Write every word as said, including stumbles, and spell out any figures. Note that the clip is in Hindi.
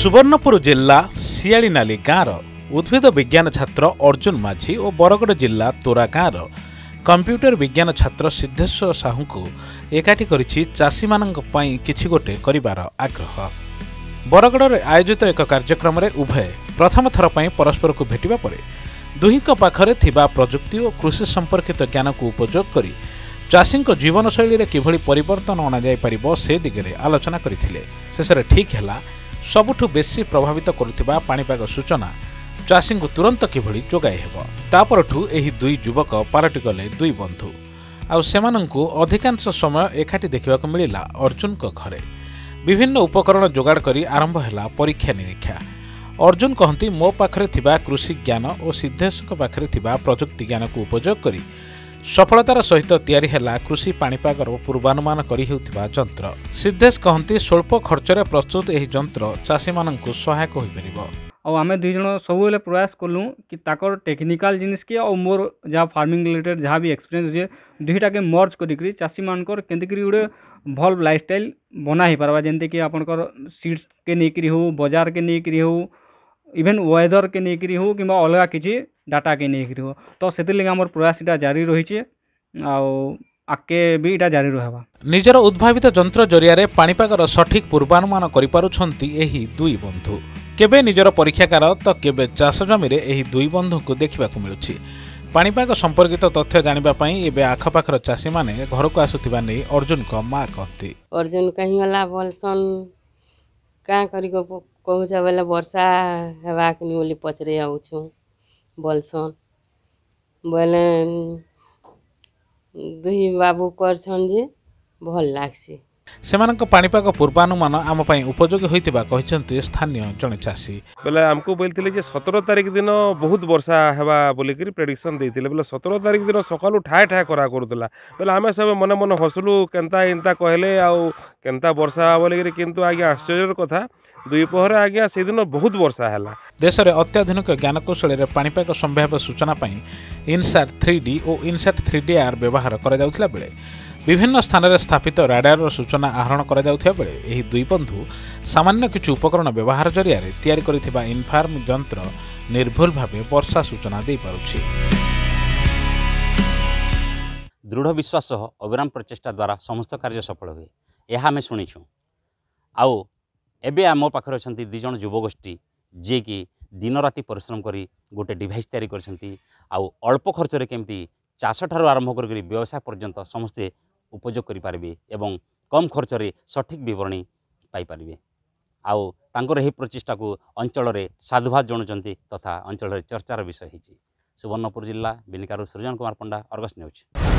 सुवर्णपुर जिला सियालीनाली गाँव उद्भिद विज्ञान छात्र अर्जुन माझी और बरगड़ जिला तोरा गाँव कंप्यूटर विज्ञान छात्र सिद्धेश्वर साहू को एकाठी करिछि चाषी मानक पई किछि गोटे करिवार आग्रह। बरगड़ आयोजित एक कार्यक्रम रे उभय प्रथम थर पई परस्पर को भेटिबा परे दुहीक पाखरे थिबा प्रजुक्ति और कृषि संपर्कित ज्ञान को उपयोग करी चाषी को जीवनशैली रे किभली परिवर्तन अना जाय परिबो से दिगरे आलोचना करिथिले। शेषरे ठीक हैला सबुठु बेसी प्रभावित करुथिबा पाणीपाग सूचना चाषी को तुरंत किभली जोगाई हेबो। तापरठु एही दुई युवक पार्टी गले दुई बंधु आउ सेमानंकु अधिकांश समय एकाठी देखा मिला। अर्जुन को घरे विभिन्न उपकरण जोगाड़ करी आरंभ हैला परीक्षा निरीक्षा। अर्जुन कहती मो पाखरे थिबा कृषि ज्ञान और सिद्धेश पाखरे थिबा प्रजुक्ति ज्ञान को उपयोग करी सफलतार सहित तैयारी हैला कृषि पाणीपागर पूर्वानुमान करी हेउथिबा यंत्र। सिद्धेश कहंती स्वल्प खर्च रे प्रस्तुत एही यंत्र चाषी माननकु सहायक होई परिबो। और आमे दुई जण सबले प्रयास कलु कि ताकर टेक्निकल जिनिस के और मोर जहाँ फार्मिंग रिलेटेड जहाँ भी एक्सपीरियंस जे दुईटा के मर्ज करी चाषी मानकर केंदे करी उडे भल लाइफस्टाइल बनाई पारबा जेंते कि आपनकर सीड्स के नेकरी हो बाजार के नेकरी हो इवेन वेदर के नेकरी हो कि अलग किसी डाटा के नेकरी हो। तो से आम प्रयास इटा जारी रही आके भी इटा जारी रहबा। निजर उद्भावित यंत्र जरिया पाणीपागर सठिक पूर्वानुमान करिपारुछंती एही दुई बंधु। केबे निजर परीक्षागार तो केबे चाष जमी रे एही दुई बंधु को देखा मिलूँ। पाणीपाग संपर्कित तथ्य जानापी एवं आखपाखर चाषी मैंने घर को आसुवा नहीं अर्जुन को माँ कहती। अर्जुन कहीं गला बोलसन क्या कर वर्षा है पचरे आउछु बोलसन बोले दुही बाबू करसन जे भल लागसी। सेमानक पाणीपाग पूर्वानुमान आम पई उपयोगी होइतिबा कहिसेंती स्थानीय जने चासी। बोले हमकु बोलथिले जे सत्रह तारिख दिन बहुत वर्षा हेबा बोली करी प्रेडिक्शन दैथिले। बोले सत्रह तारिख दिन सकालु ठाय ठाय करा करूतला। बोले हमें सब मन मन हसलु केनता एंता कहले आउ केनता वर्षा बोली करी किंतु आगे आश्चर्यर कथा दुईपहर आगे से दिन बहुत वर्षा हैला। देश में अत्याधुनिक ज्ञानकौशल रे पाणीपाग संभाव्य सूचना पई इनसाट थ्री डी और इनसाट थ्री डी आर व्यवहार करा जाउतला। बेले विभिन्न स्थान में स्थापित राडार सूचना आहरण करा बेले एही दुई बंधु सामान्य किछु उपकरण व्यवहार जरिया तैयारी करिथिबा इनफार्म यंत्र निर्भुल भावे वर्षा सूचना दे पारुछि। दृढ़ विश्वास अविराम प्रचेष्टा द्वारा समस्त कार्य सफल हुए यह आम शुणिछुं। आउ एबे आम पाखरे अछंती दुई जण युवगोष्ठी जे कि दिन राति परिश्रम करी गोटे डिवाइस तैयारी करछंती आउ अल्प खर्च रे केमती चाष ठारू आरंभ करी व्यवसाय पर्यंत समस्ते उपयोग करिपारे एवं कम खर्च रे सठिक विवरणी पाइपारे। आउ तांकर एही प्रचेष्टा को अंचल रे साधुवाद जणाउछंती तथा अंचल रे चर्चार विषय होइछि। सुवर्णपुर जिला बिनिकारू सृजन कुमार पंडा, अर्गस न्यूज।